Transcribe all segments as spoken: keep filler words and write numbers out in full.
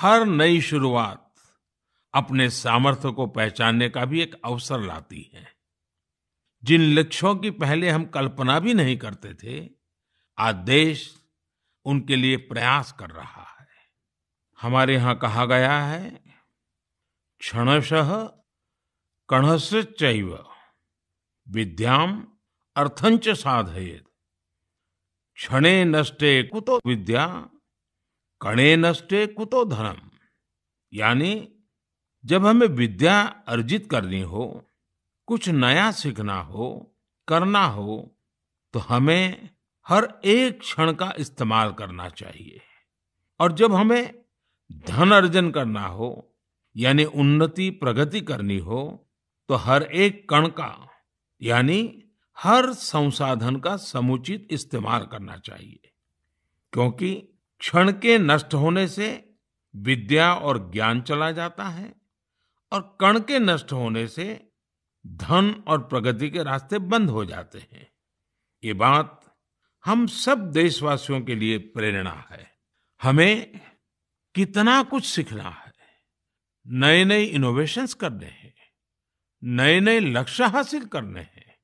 हर नई शुरुआत अपने सामर्थ्य को पहचानने का भी एक अवसर लाती है। जिन लक्ष्यों की पहले हम कल्पना भी नहीं करते थे, आज देश उनके लिए प्रयास कर रहा है। हमारे यहाँ कहा गया है, क्षणशः कणश्चैव विद्याम अर्थंच साधयेत्, क्षणे नष्टे कुतो विद्या कणे नष्टे कुतो धनम। यानी जब हमें विद्या अर्जित करनी हो, कुछ नया सीखना हो, करना हो, तो हमें हर एक क्षण का इस्तेमाल करना चाहिए। और जब हमें धन अर्जन करना हो, यानी उन्नति प्रगति करनी हो, तो हर एक कण का यानी हर संसाधन का समुचित इस्तेमाल करना चाहिए, क्योंकि क्षण के नष्ट होने से विद्या और ज्ञान चला जाता है और कण के नष्ट होने से धन और प्रगति के रास्ते बंद हो जाते हैं। ये बात हम सब देशवासियों के लिए प्रेरणा है। हमें कितना कुछ सीखना है, नए नए इनोवेशंस करने हैं, नए नए लक्ष्य हासिल करने हैं।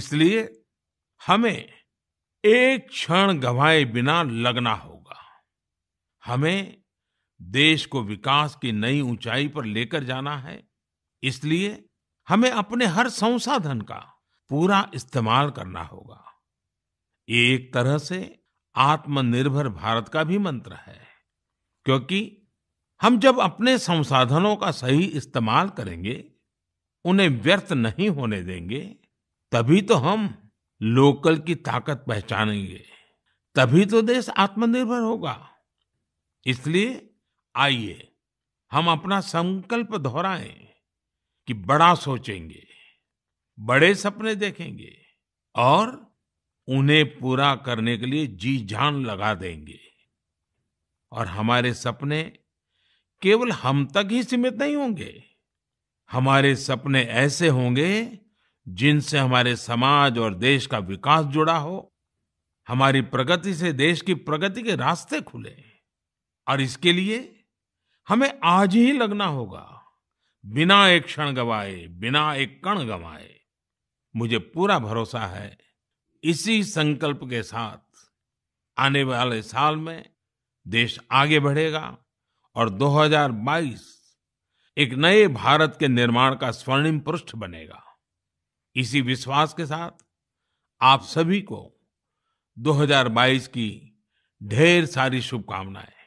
इसलिए हमें एक क्षण गंवाए बिना लगना होगा। हमें देश को विकास की नई ऊंचाई पर लेकर जाना है, इसलिए हमें अपने हर संसाधन का पूरा इस्तेमाल करना होगा। ये एक तरह से आत्मनिर्भर भारत का भी मंत्र है, क्योंकि हम जब अपने संसाधनों का सही इस्तेमाल करेंगे, उन्हें व्यर्थ नहीं होने देंगे, तभी तो हम लोकल की ताकत पहचानेंगे, तभी तो देश आत्मनिर्भर होगा। इसलिए आइए हम अपना संकल्प दोहराएं कि बड़ा सोचेंगे, बड़े सपने देखेंगे और उन्हें पूरा करने के लिए जी जान लगा देंगे। और हमारे सपने केवल हम तक ही सीमित नहीं होंगे। हमारे सपने ऐसे होंगे जिनसे हमारे समाज और देश का विकास जुड़ा हो, हमारी प्रगति से देश की प्रगति के रास्ते खुले। और इसके लिए हमें आज ही लगना होगा, बिना एक क्षण गवाए, बिना एक कण गवाए। मुझे पूरा भरोसा है, इसी संकल्प के साथ आने वाले साल में देश आगे बढ़ेगा और दो हज़ार बाईस एक नए भारत के निर्माण का स्वर्णिम पृष्ठ बनेगा। इसी विश्वास के साथ आप सभी को दो हज़ार बाईस की ढेर सारी शुभकामनाएं।